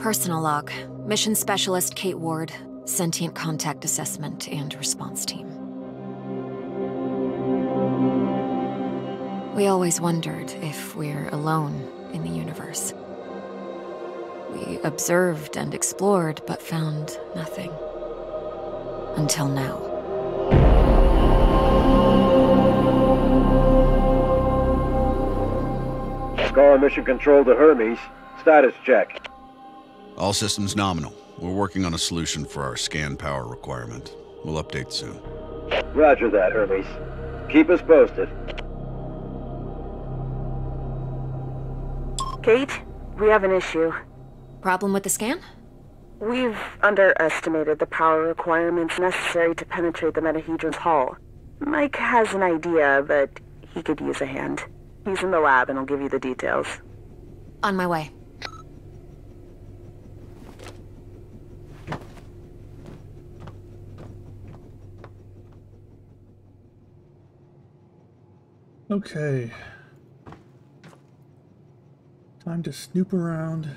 Personal log. Mission Specialist Kate Ward. Sentient Contact Assessment and Response Team. We always wondered if we're alone in the universe. We observed and explored, but found nothing. Until now. Scar, mission control to Hermes. Status check. All systems nominal. We're working on a solution for our scan power requirement. We'll update soon. Roger that, Hermes. Keep us posted. Kate, we have an issue. Problem with the scan? We've underestimated the power requirements necessary to penetrate the Metahedron's hull. Mike has an idea, but he could use a hand. He's in the lab and I'll give you the details. On my way. Okay. Time to snoop around.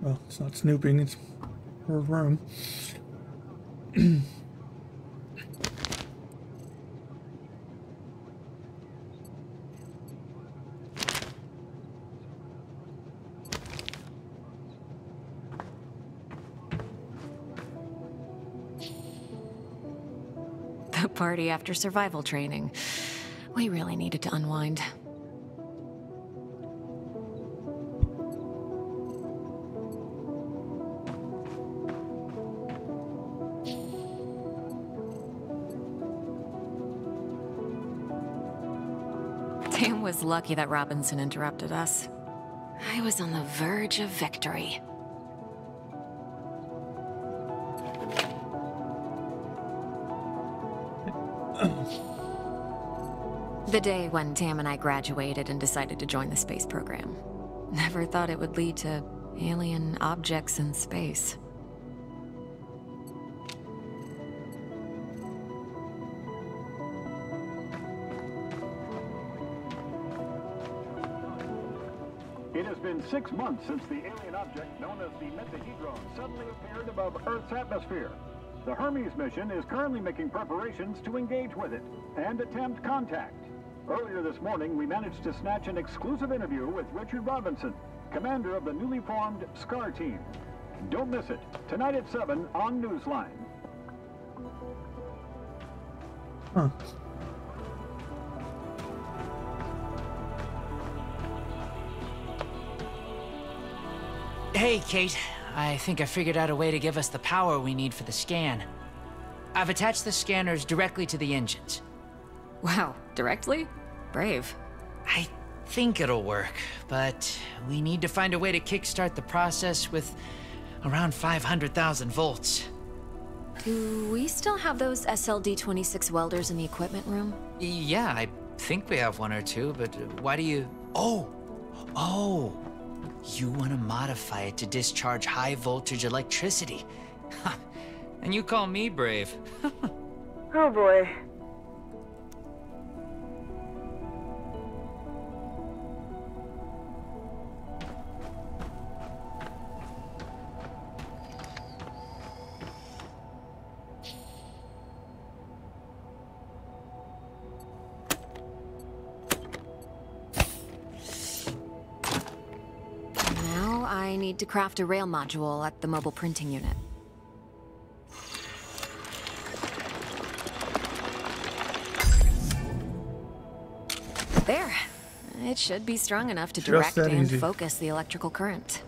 Well, it's not snooping, it's her room. The party after survival training. We really needed to unwind. Tam was lucky that Robinson interrupted us. I was on the verge of victory. The day when Tam and I graduated and decided to join the space program. Never thought it would lead to alien objects in space. It has been 6 months since the alien object known as the Metahedron suddenly appeared above Earth's atmosphere. The Hermes mission is currently making preparations to engage with it and attempt contact. Earlier this morning, we managed to snatch an exclusive interview with Richard Robinson, commander of the newly formed Scar team. Don't miss it, tonight at 7 on Newsline. Huh. Hey, Kate. I think I figured out a way to give us the power we need for the scan. I've attached the scanners directly to the engines. Wow, directly? Brave. I think it'll work, but we need to find a way to kickstart the process with around 500,000 volts. Do we still have those SLD-26 welders in the equipment room? Yeah, I think we have one or two, but why do you... Oh! You want to modify it to discharge high-voltage electricity. And you call me brave. Oh boy. To craft a rail module at the mobile printing unit. There. It should be strong enough to direct and focus the electrical current.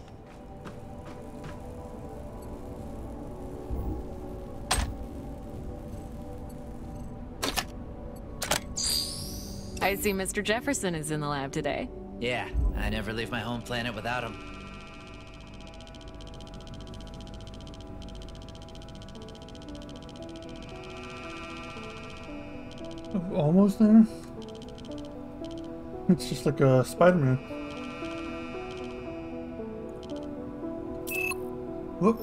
I see Mr. Jefferson is in the lab today. Yeah, I never leave my home planet without him. Almost there? It's just like a Spider-Man. Whoop.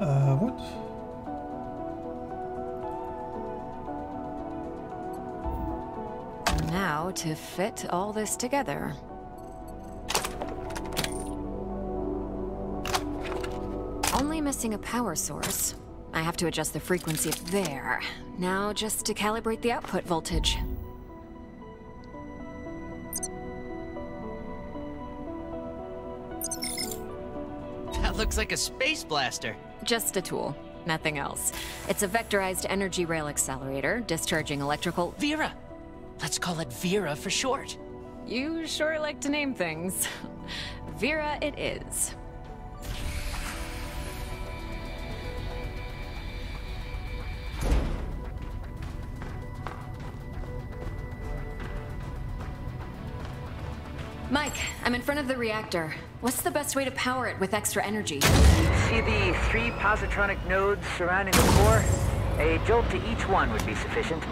What? Now to fit all this together. Only missing a power source. I have to adjust the frequency there. Now just to calibrate the output voltage. That looks like a space blaster. Just a tool, nothing else. It's a vectorized energy rail accelerator, discharging electrical... Vera! Let's call it Vera for short. You sure like to name things. Vera it is. Mike, I'm in front of the reactor. What's the best way to power it with extra energy? See the 3 positronic nodes surrounding the core? A jolt to each one would be sufficient.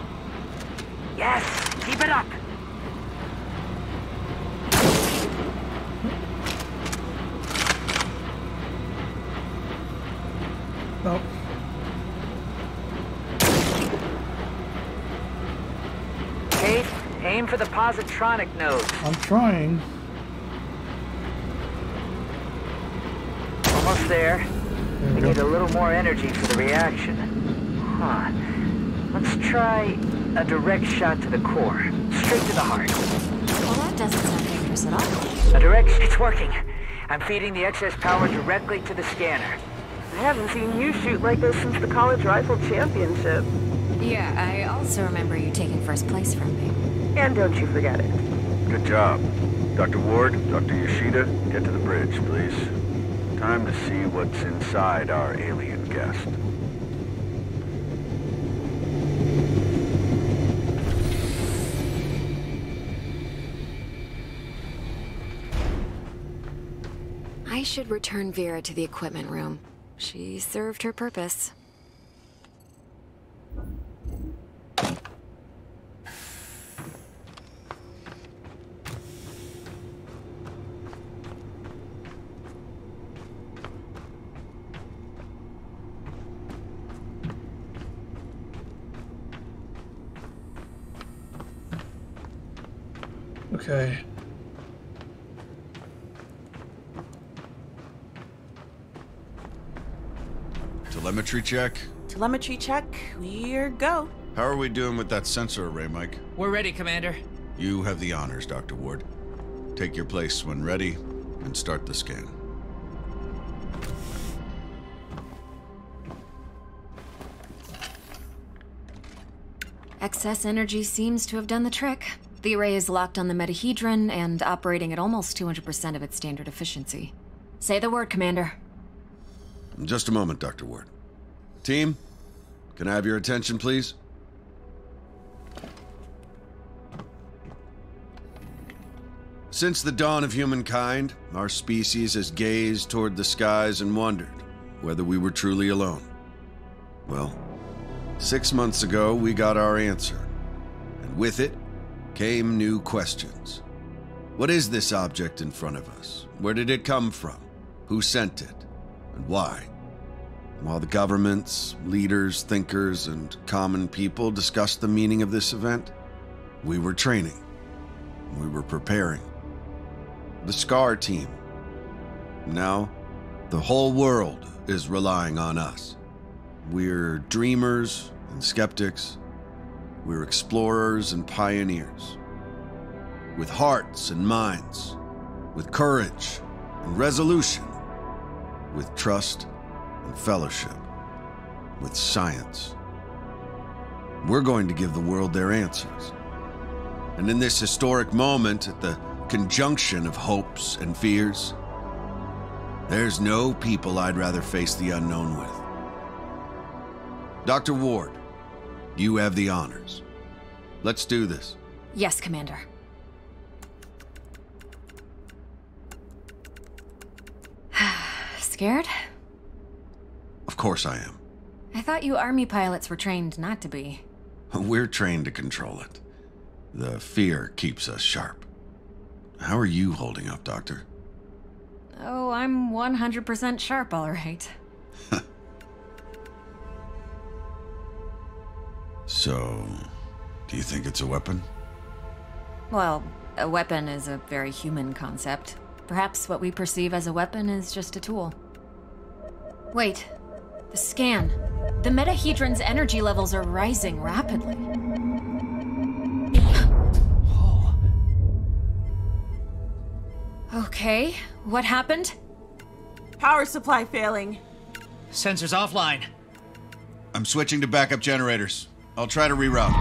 Yes! Keep it up! Oh. Kate, aim for the positronic node. I'm trying. Almost there. We need a little more energy for the reaction. Huh. Let's try... a direct shot to the core, straight to the heart. Well, that doesn't sound dangerous at all. A direct... It's working. I'm feeding the excess power directly to the scanner. I haven't seen you shoot like this since the college rifle championship. Yeah, I also remember you taking first place from me. And don't you forget it. Good job. Dr. Ward, Dr. Yoshida, get to the bridge, please. Time to see what's inside our alien guest. I should return Vera to the equipment room. She served her purpose. Okay. Telemetry check. Telemetry check. Here go. How are we doing with that sensor array, Mike? We're ready, Commander. You have the honors, Dr. Ward. Take your place when ready and start the scan. Excess energy seems to have done the trick. The array is locked on the Metahedron and operating at almost 200% of its standard efficiency. Say the word, Commander. Just a moment, Dr. Ward. Team, can I have your attention, please? Since the dawn of humankind, our species has gazed toward the skies and wondered whether we were truly alone. Well, 6 months ago, we got our answer, and with it came new questions. What is this object in front of us? Where did it come from? Who sent it? And why? While the governments, leaders, thinkers, and common people discussed the meaning of this event, we were training. We were preparing. The Scar team. Now, the whole world is relying on us. We're dreamers and skeptics. We're explorers and pioneers. With hearts and minds. With courage and resolution. With trust and fellowship, with science. We're going to give the world their answers. And in this historic moment, at the conjunction of hopes and fears, there's no people I'd rather face the unknown with. Dr. Ward, you have the honors. Let's do this. Yes, Commander. Scared? Of course I am. I thought you army pilots were trained not to be. We're trained to control it. The fear keeps us sharp. How are you holding up, Doctor? Oh, I'm 100% sharp, all right. So, do you think it's a weapon? Well, a weapon is a very human concept. Perhaps what we perceive as a weapon is just a tool. Wait. The scan. The Metahedron's energy levels are rising rapidly. Oh. Okay, what happened? Power supply failing. Sensors offline. I'm switching to backup generators. I'll try to reroute.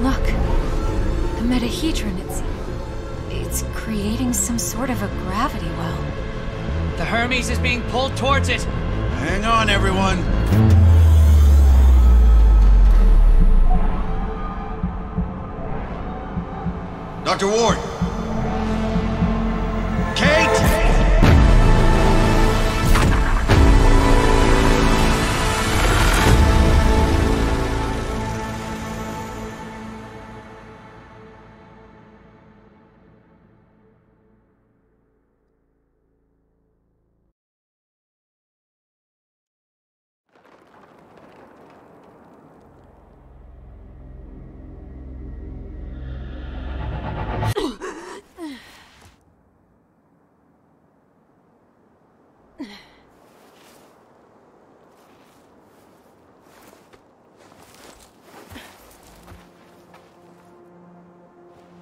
Look. The Metahedron, it's creating some sort of a gravity well. The Hermes is being pulled towards it. Hang on, everyone. Dr. Ward. Kate!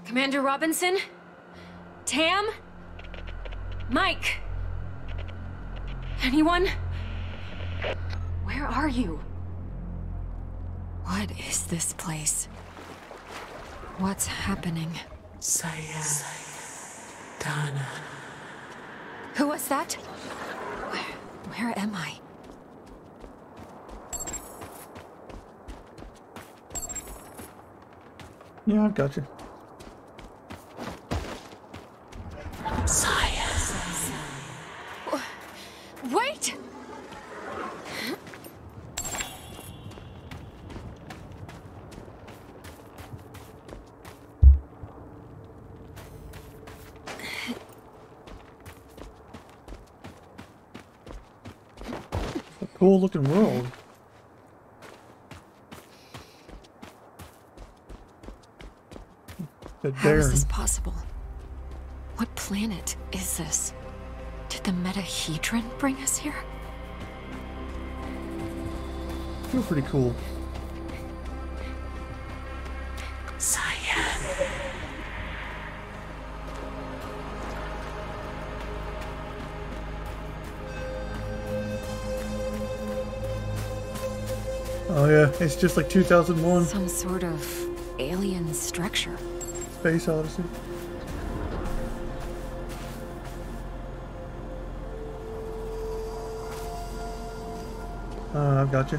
Commander Robinson? Tam? Mike? Anyone? Where are you? What is this place? What's happening? Saya. Dana. Who was that? Where am I? Yeah, I've got you. Wait! It's a cool looking world. How is this possible? What planet is this? Did the Metahedron bring us here? You're pretty cool. Cyan. Oh yeah, it's just like 2001. Some sort of alien structure. Space Odyssey. I've got you.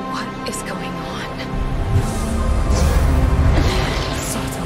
What is going on? Sato,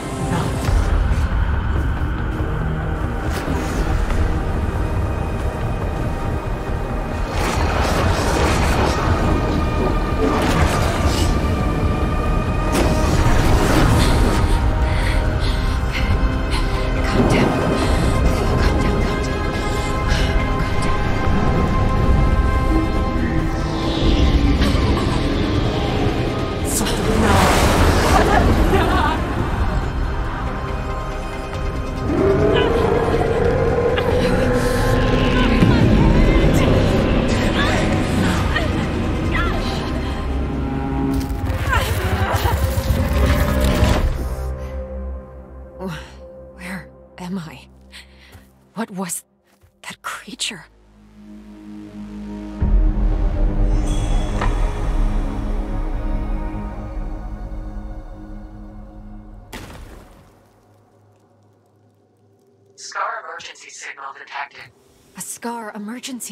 Scar emergency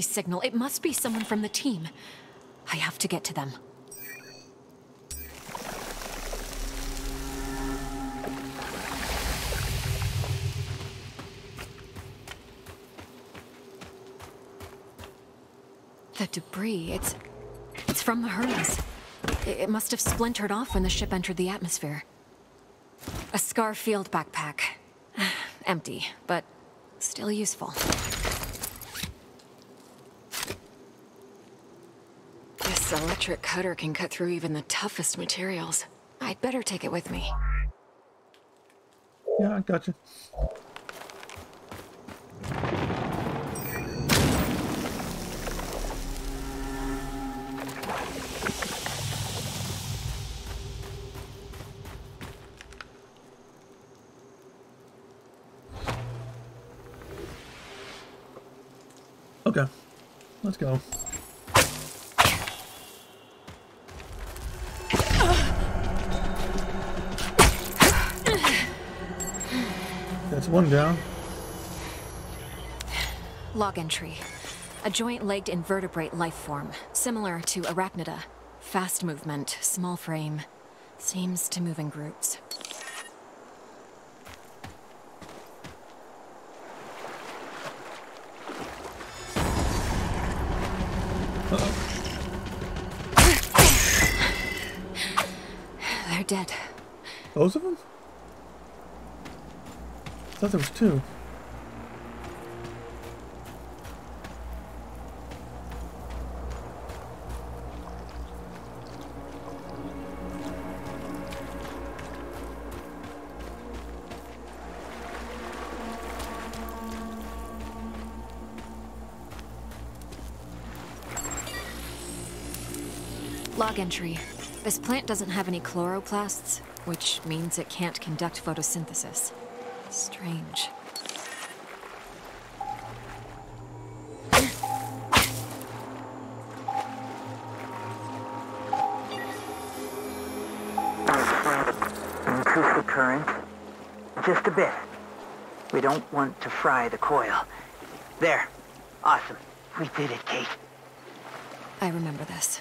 signal. It must be someone from the team. I have to get to them. The debris, it's from the Hermes. It must have splintered off when the ship entered the atmosphere. A Scarfield backpack. Empty, but still useful. This electric cutter can cut through even the toughest materials. I'd better take it with me. Yeah, I gotcha. Okay, let's go. That's one down. Log entry. A joint-legged invertebrate life form, similar to Arachnida. Fast movement, small frame. Seems to move in groups. They're dead. Both of them? I thought there was two. Log entry. This plant doesn't have any chloroplasts, which means it can't conduct photosynthesis. Strange. Intrusive current. Just a bit. We don't want to fry the coil. There. Awesome. We did it, Kate. I remember this.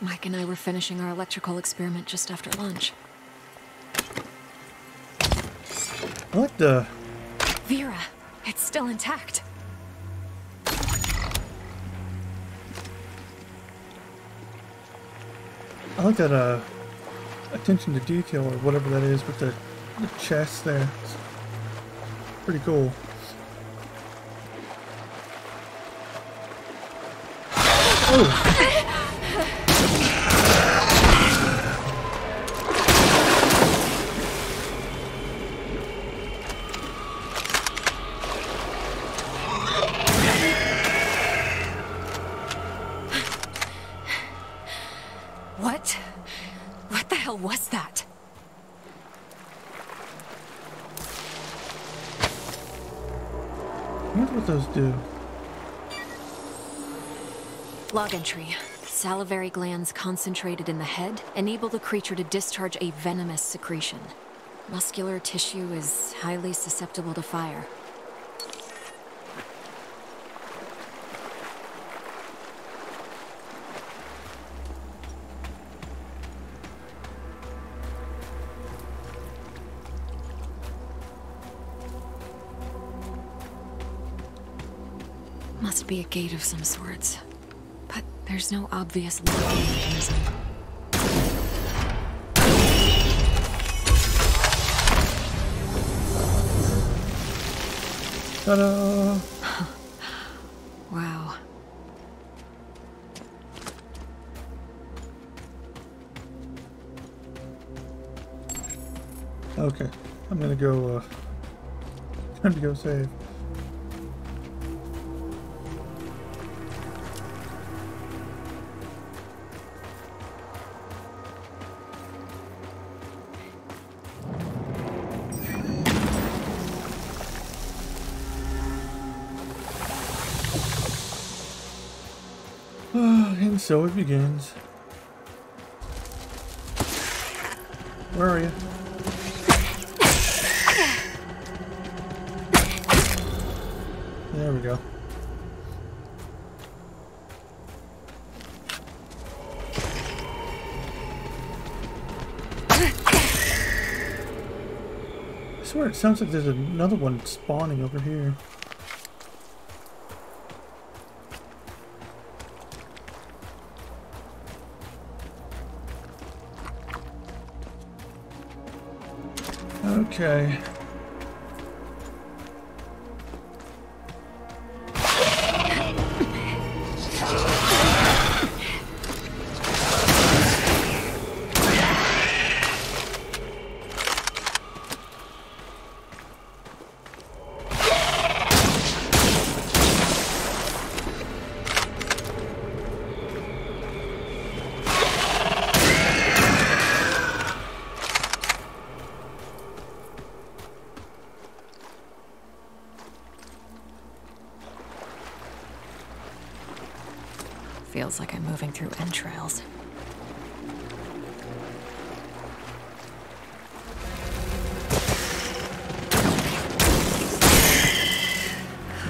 Mike and I were finishing our electrical experiment just after lunch. What the? Vera, it's still intact. I like that attention to detail or whatever that is with the chest there. It's pretty cool. Oh! Log entry. Salivary glands concentrated in the head enable the creature to discharge a venomous secretion. Muscular tissue is highly susceptible to fire. Must be a gate of some sorts. But there's no obvious locking mechanism. Ta-da! Wow. Okay, I'm gonna go. Time to go save. And so it begins. Where are you? There we go. I swear it sounds like there's another one spawning over here. Okay. Feels like I'm moving through entrails.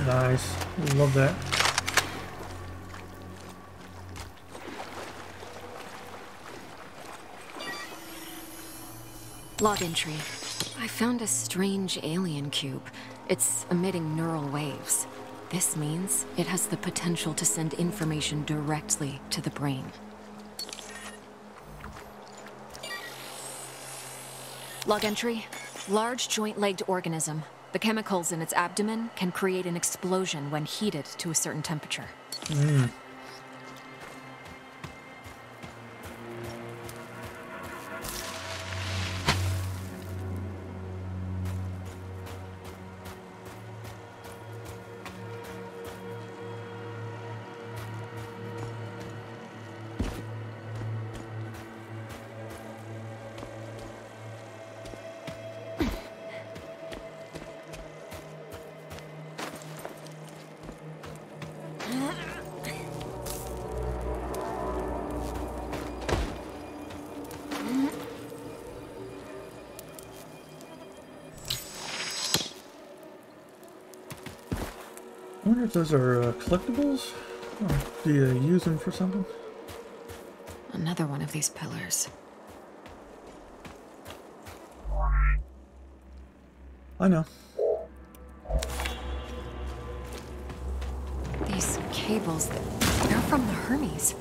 Nice. Love that. Log entry. I found a strange alien cube. It's emitting neural waves. This means it has the potential to send information directly to the brain. Log entry. Large joint-legged organism. The chemicals in its abdomen can create an explosion when heated to a certain temperature. Mm. I wonder if those are collectibles? Oh, do you use them for something? Another one of these pillars. I know. These cables, they're from the Hermes.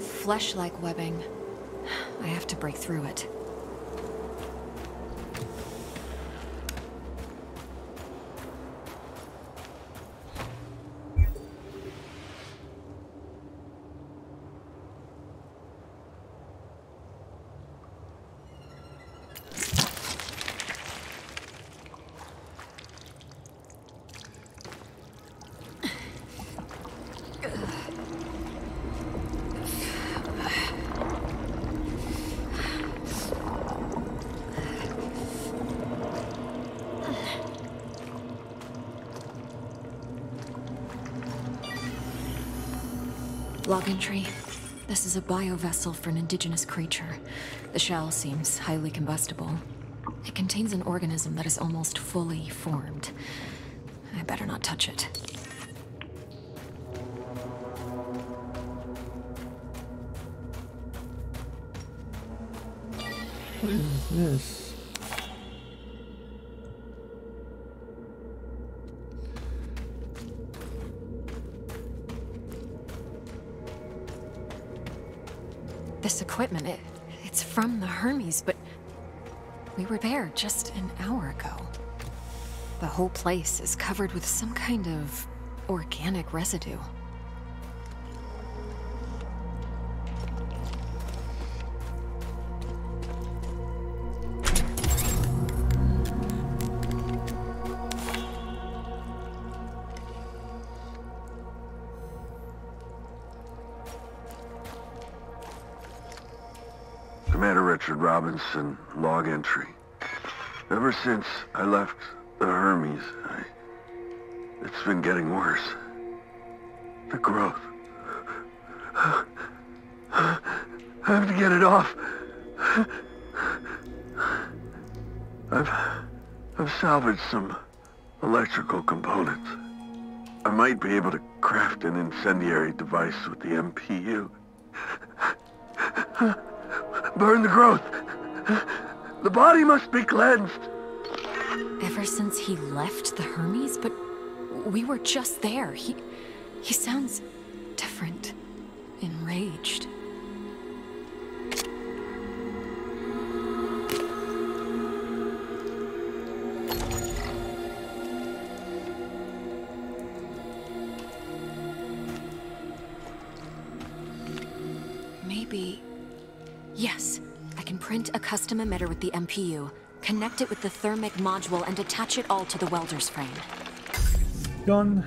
Flesh-like webbing. I have to break through it. Log entry. This is a biovessel for an indigenous creature. The shell seems highly combustible. It contains an organism that is almost fully formed. I better not touch it. What is this? This equipment, it's from the Hermes, but we were there just an hour ago. The whole place is covered with some kind of organic residue. Richard Robinson, log entry. Ever since I left the Hermes, it's been getting worse. The growth. I have to get it off. I've salvaged some electrical components. I might be able to craft an incendiary device with the MPU. Burn the growth! The body must be cleansed! Ever since he left the Hermes, but we were just there. He sounds different, enraged. Maybe... Yes, I can print a custom emitter with the MPU, connect it with the thermic module, and attach it all to the welder's frame. Done.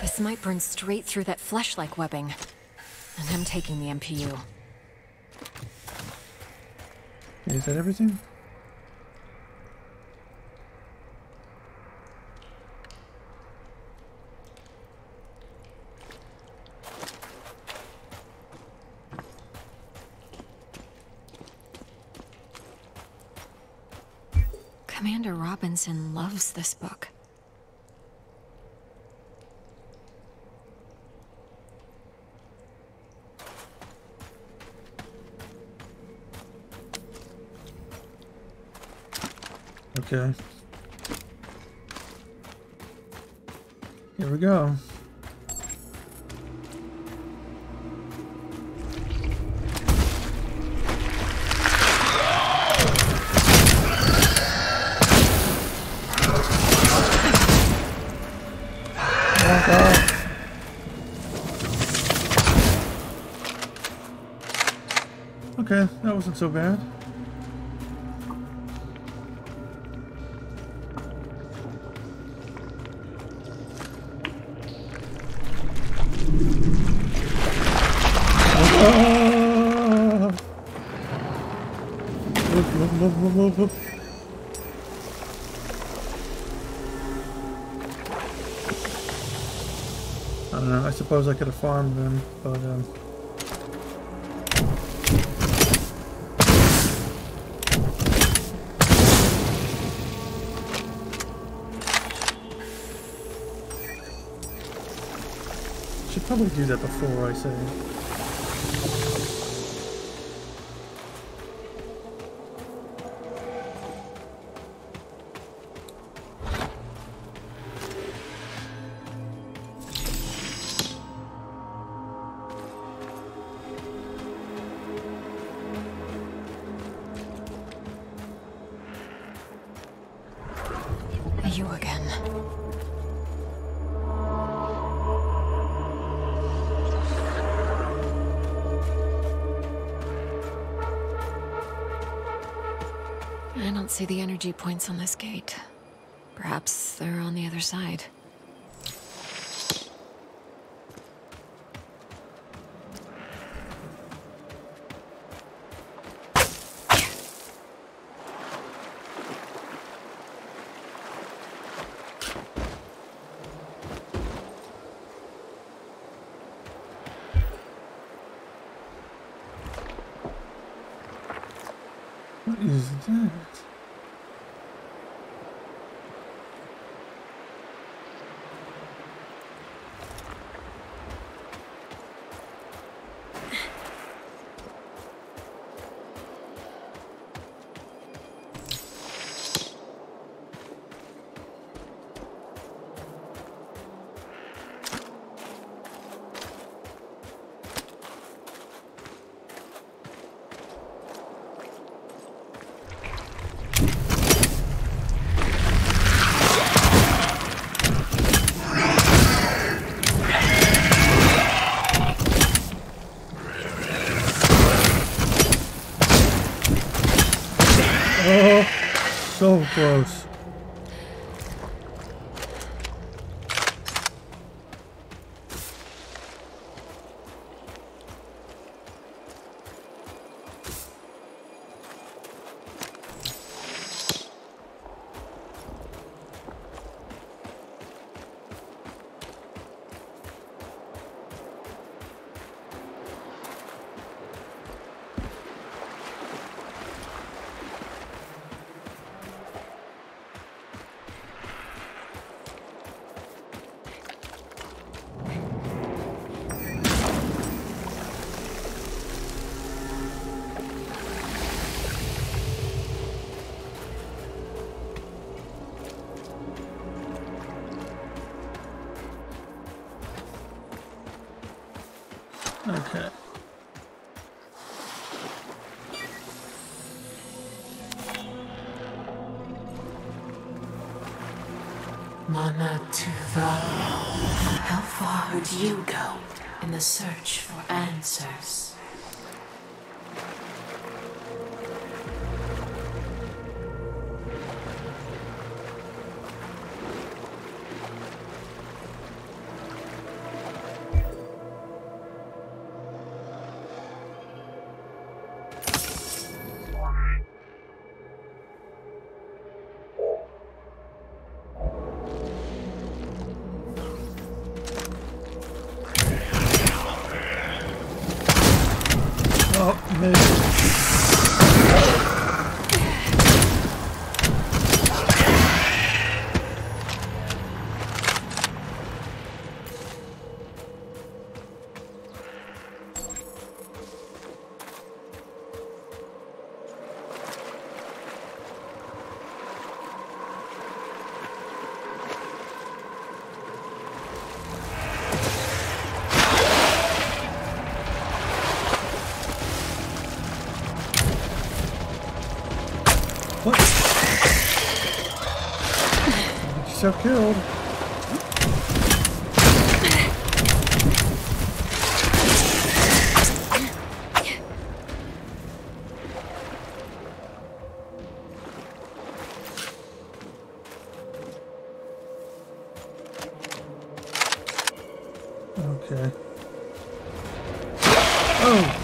This might burn straight through that flesh-like webbing. And I'm taking the MPU. Is that everything? Commander Robinson loves this book. Okay. Here we go. Okay, that wasn't so bad. I don't know, I suppose I could have farmed them, but should probably do that before I say. See the energy points on this gate. Perhaps they're on the other side. What is that? So close. Okay. Manatuva, how far would you go in the search for answers? So killed. Okay. Oh.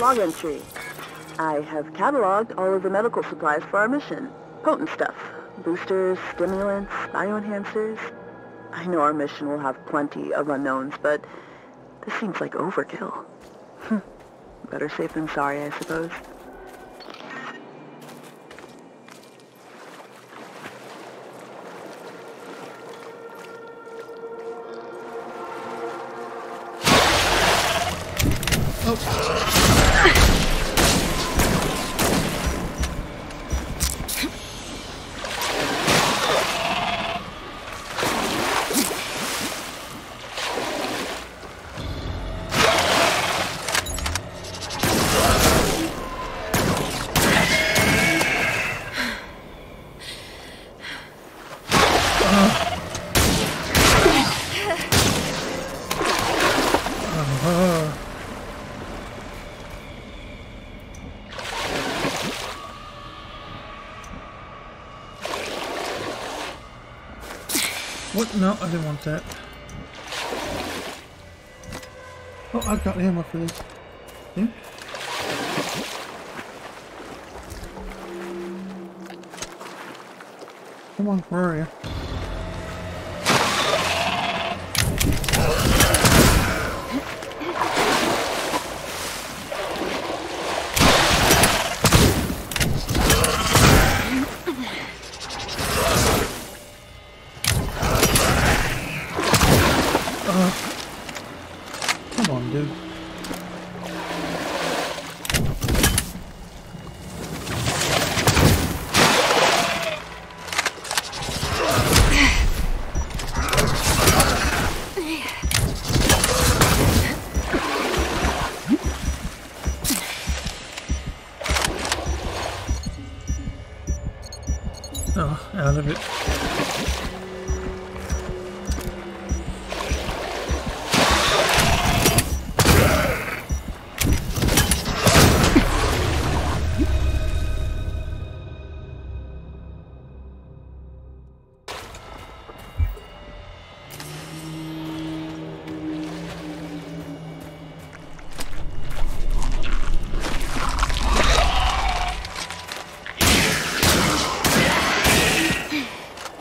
Log entry. I have cataloged all of the medical supplies for our mission. Potent stuff. Boosters, stimulants, bioenhancers. I know our mission will have plenty of unknowns, but this seems like overkill. Better safe than sorry, I suppose. Oh. What? No, I didn't want that. Oh, I've got ammo for this. Yeah. Come on, where are you?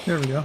There we go.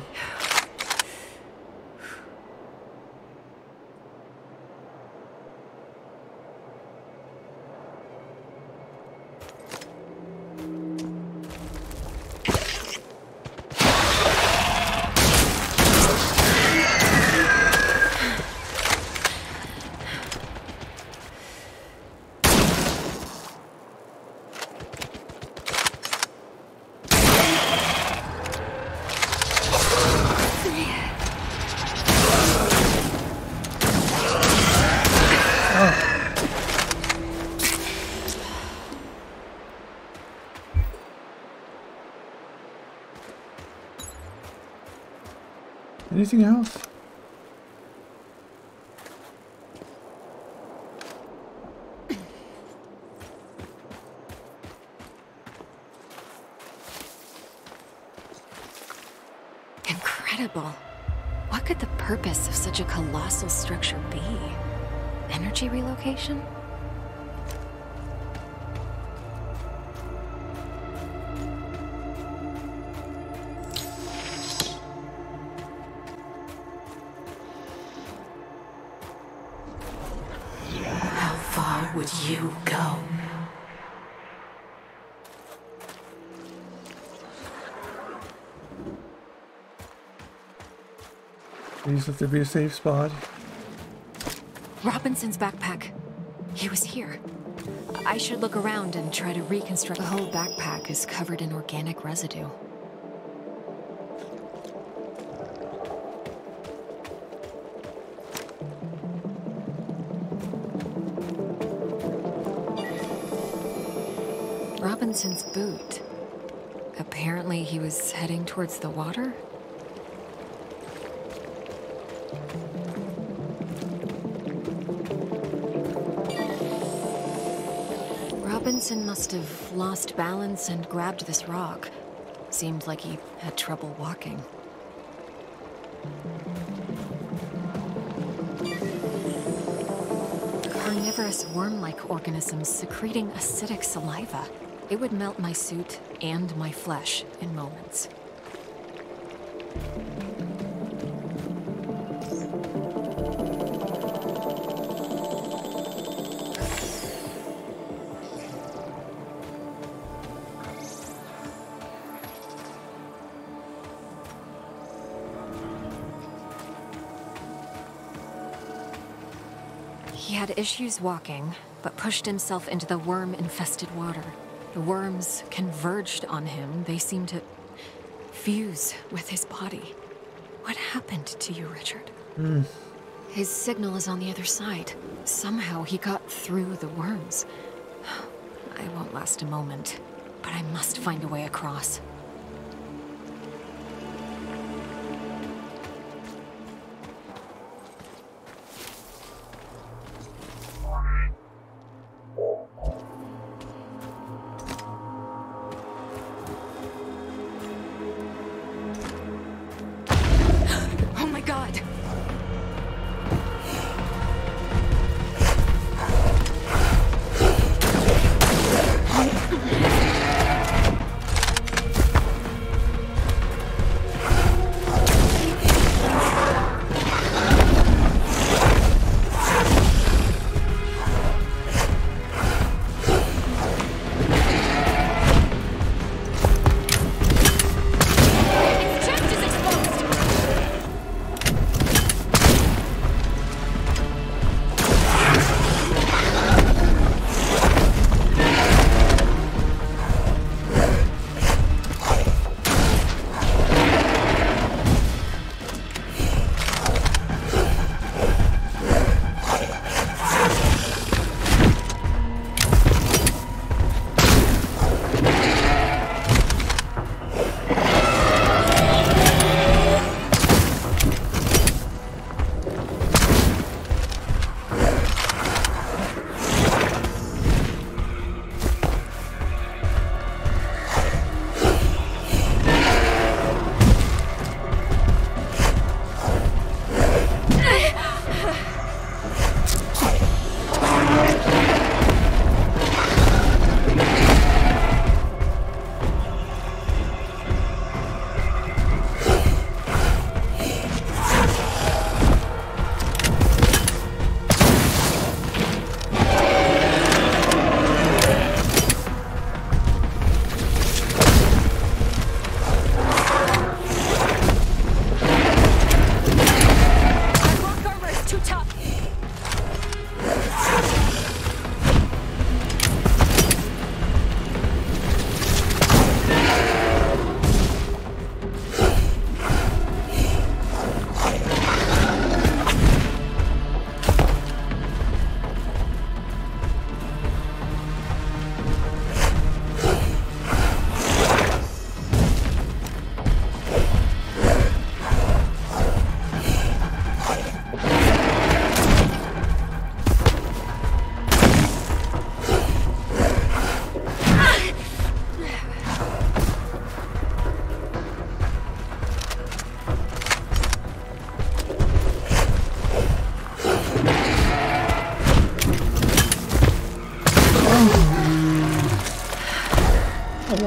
Anything else? Incredible. What could the purpose of such a colossal structure be? Energy relocation? You go. Please let there be a safe spot. Robinson's backpack. He was here. I should look around and try to reconstruct. The whole backpack is covered in organic residue. Robinson's boot. Apparently he was heading towards the water. Robinson must have lost balance and grabbed this rock. Seemed like he had trouble walking. Carnivorous worm-like organisms secreting acidic saliva. It would melt my suit and my flesh in moments. He had issues walking, but pushed himself into the worm-infested water. The worms converged on him. They seemed to fuse with his body. What happened to you, Richard? His signal is on the other side. Somehow he got through the worms. I won't last a moment, but I must find a way across.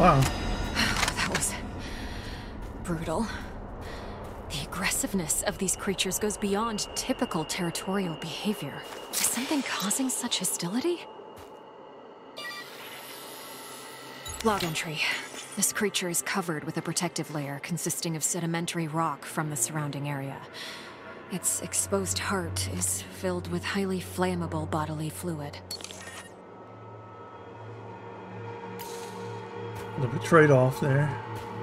wow. That was brutal. The aggressiveness of these creatures goes beyond typical territorial behavior. Is something causing such hostility? Log entry. This creature is covered with a protective layer consisting of sedimentary rock from the surrounding area. Its exposed heart is filled with highly flammable bodily fluid. A little bit trade-off there.